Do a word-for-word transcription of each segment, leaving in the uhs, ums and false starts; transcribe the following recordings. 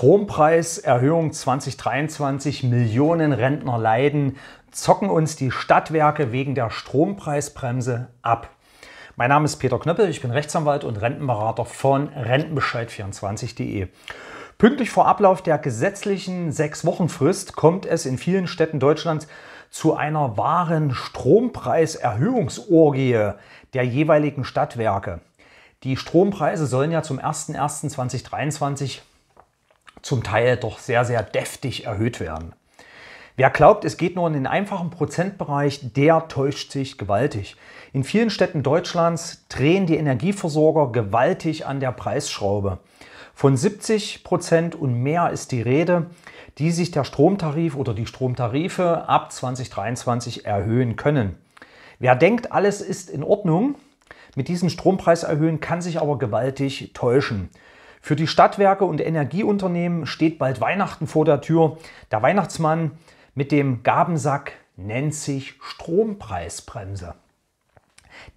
Strompreiserhöhung zwanzig dreiundzwanzig, Millionen Rentner leiden, zocken uns die Stadtwerke wegen der Strompreisbremse ab. Mein Name ist Peter Knöppel, ich bin Rechtsanwalt und Rentenberater von Rentenbescheid vierundzwanzig punkt de. Pünktlich vor Ablauf der gesetzlichen sechs Wochen Frist kommt es in vielen Städten Deutschlands zu einer wahren Strompreiserhöhungsorgie der jeweiligen Stadtwerke. Die Strompreise sollen ja zum ersten ersten zweitausenddreiundzwanzig zum Teil doch sehr, sehr deftig erhöht werden. Wer glaubt, es geht nur in den einfachen Prozentbereich, der täuscht sich gewaltig. In vielen Städten Deutschlands drehen die Energieversorger gewaltig an der Preisschraube. Von siebzig Prozent und mehr ist die Rede, die sich der Stromtarif oder die Stromtarife ab zwanzig dreiundzwanzig erhöhen können. Wer denkt, alles ist in Ordnung mit diesen Strompreiserhöhungen, kann sich aber gewaltig täuschen. Für die Stadtwerke und Energieunternehmen steht bald Weihnachten vor der Tür. Der Weihnachtsmann mit dem Gabensack nennt sich Strompreisbremse.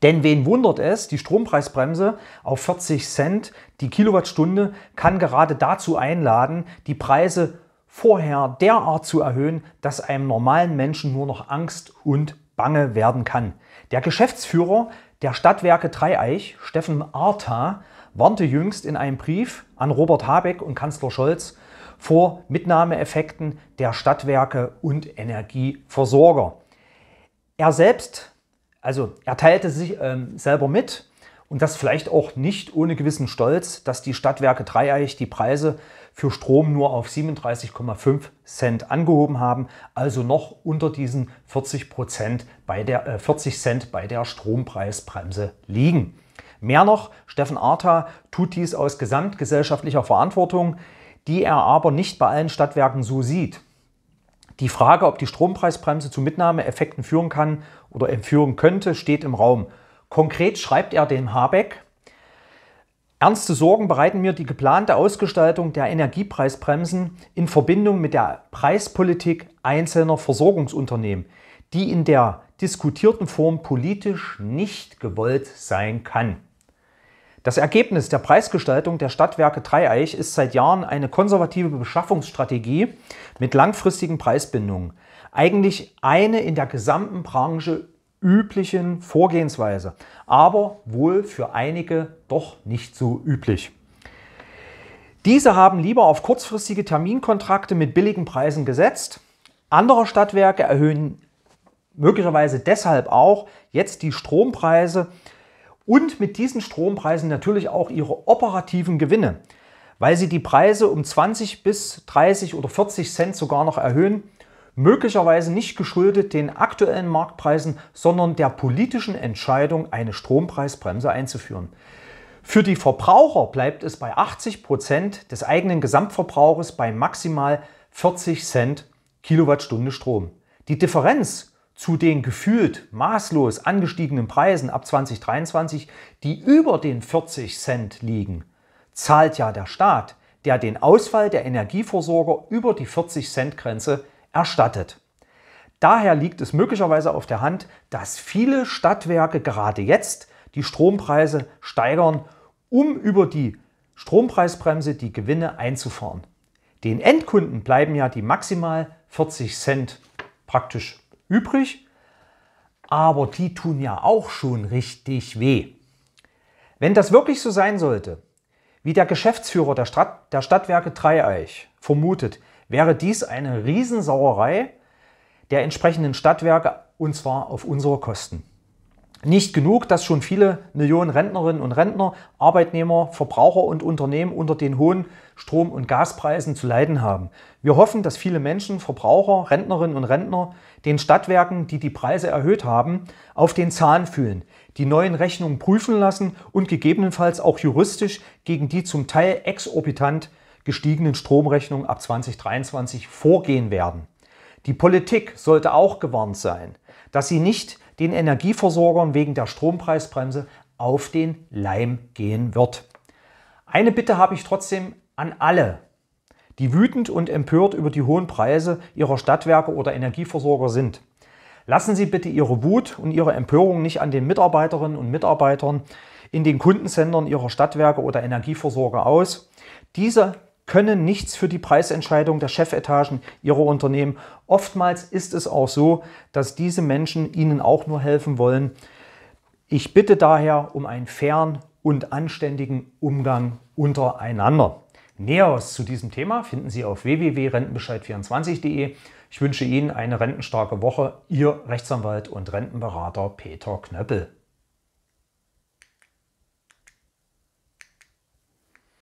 Denn wen wundert es, die Strompreisbremse auf vierzig Cent die Kilowattstunde kann gerade dazu einladen, die Preise vorher derart zu erhöhen, dass einem normalen Menschen nur noch Angst und Bange werden kann. Der Geschäftsführer der Stadtwerke Dreieich, Steffen Artha, warnte jüngst in einem Brief an Robert Habeck und Kanzler Scholz vor Mitnahmeeffekten der Stadtwerke und Energieversorger. Er selbst Also er teilte sich ähm, selber mit, und das vielleicht auch nicht ohne gewissen Stolz, dass die Stadtwerke Dreieich die Preise für Strom nur auf siebenunddreißig Komma fünf Cent angehoben haben, also noch unter diesen vierzig Prozent bei der, äh, vierzig Cent bei der Strompreisbremse liegen. Mehr noch, Steffen Artha tut dies aus gesamtgesellschaftlicher Verantwortung, die er aber nicht bei allen Stadtwerken so sieht. Die Frage, ob die Strompreisbremse zu Mitnahmeeffekten führen kann oder führen könnte, steht im Raum. Konkret schreibt er dem Habeck: Ernste Sorgen bereiten mir die geplante Ausgestaltung der Energiepreisbremsen in Verbindung mit der Preispolitik einzelner Versorgungsunternehmen, die in der diskutierten Form politisch nicht gewollt sein kann. Das Ergebnis der Preisgestaltung der Stadtwerke Dreieich ist seit Jahren eine konservative Beschaffungsstrategie mit langfristigen Preisbindungen. Eigentlich eine in der gesamten Branche üblichen Vorgehensweise, aber wohl für einige doch nicht so üblich. Diese haben lieber auf kurzfristige Terminkontrakte mit billigen Preisen gesetzt. Andere Stadtwerke erhöhen möglicherweise deshalb auch jetzt die Strompreise und mit diesen Strompreisen natürlich auch ihre operativen Gewinne, weil sie die Preise um zwanzig bis dreißig oder vierzig Cent sogar noch erhöhen, möglicherweise nicht geschuldet den aktuellen Marktpreisen, sondern der politischen Entscheidung, eine Strompreisbremse einzuführen. Für die Verbraucher bleibt es bei achtzig Prozent des eigenen Gesamtverbrauches bei maximal vierzig Cent Kilowattstunde Strom. Die Differenz zu den gefühlt maßlos angestiegenen Preisen ab zwanzig dreiundzwanzig, die über den vierzig Cent liegen, zahlt ja der Staat, der den Ausfall der Energieversorger über die vierzig Cent Grenze erstattet. Daher liegt es möglicherweise auf der Hand, dass viele Stadtwerke gerade jetzt die Strompreise steigern, um über die Strompreisbremse die Gewinne einzufahren. Den Endkunden bleiben ja die maximal vierzig Cent praktisch übrig, aber die tun ja auch schon richtig weh. Wenn das wirklich so sein sollte, wie der Geschäftsführer der, Stadt, der Stadtwerke Dreieich vermutet, wäre dies eine Riesensauerei der entsprechenden Stadtwerke, und zwar auf unsere Kosten. Nicht genug, dass schon viele Millionen Rentnerinnen und Rentner, Arbeitnehmer, Verbraucher und Unternehmen unter den hohen Strom- und Gaspreisen zu leiden haben. Wir hoffen, dass viele Menschen, Verbraucher, Rentnerinnen und Rentner den Stadtwerken, die die Preise erhöht haben, auf den Zahn fühlen, die neuen Rechnungen prüfen lassen und gegebenenfalls auch juristisch gegen die zum Teil exorbitant gestiegenen Stromrechnungen ab zwanzig dreiundzwanzig vorgehen werden. Die Politik sollte auch gewarnt sein, dass sie nicht den Energieversorgern wegen der Strompreisbremse auf den Leim gehen wird. Eine Bitte habe ich trotzdem an alle, die wütend und empört über die hohen Preise ihrer Stadtwerke oder Energieversorger sind. Lassen Sie bitte Ihre Wut und Ihre Empörung nicht an den Mitarbeiterinnen und Mitarbeitern in den Kundenzentren Ihrer Stadtwerke oder Energieversorger aus. Diese können nichts für die Preisentscheidung der Chefetagen ihrer Unternehmen. Oftmals ist es auch so, dass diese Menschen ihnen auch nur helfen wollen. Ich bitte daher um einen fairen und anständigen Umgang untereinander. Näheres zu diesem Thema finden Sie auf w w w punkt rentenbescheid vierundzwanzig punkt de. Ich wünsche Ihnen eine rentenstarke Woche. Ihr Rechtsanwalt und Rentenberater Peter Knöppel.